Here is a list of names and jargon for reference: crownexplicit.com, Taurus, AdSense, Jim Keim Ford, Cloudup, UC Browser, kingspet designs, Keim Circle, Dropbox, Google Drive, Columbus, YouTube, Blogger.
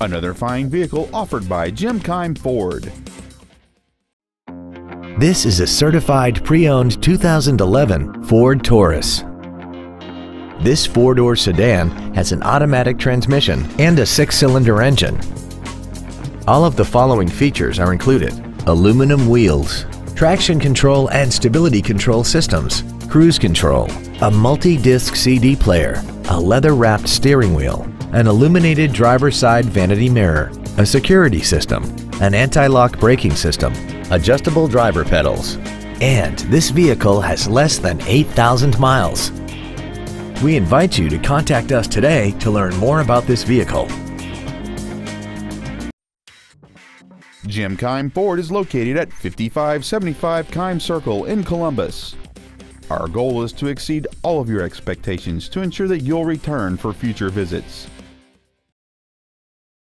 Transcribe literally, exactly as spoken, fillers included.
another fine vehicle offered by Jim Keim Ford. This is a certified pre-owned two thousand eleven Ford Taurus. This four-door sedan has an automatic transmission and a six-cylinder engine. All of the following features are included: aluminum wheels, traction control and stability control systems, cruise control, a multi-disc C D player, a leather-wrapped steering wheel, an illuminated driver's side vanity mirror, a security system, an anti-lock braking system, adjustable driver pedals, and this vehicle has less than eight thousand miles. We invite you to contact us today to learn more about this vehicle. Jim Keim Ford is located at fifty-five seventy-five Keim Circle in Columbus. Our goal is to exceed all of your expectations to ensure that you'll return for future visits.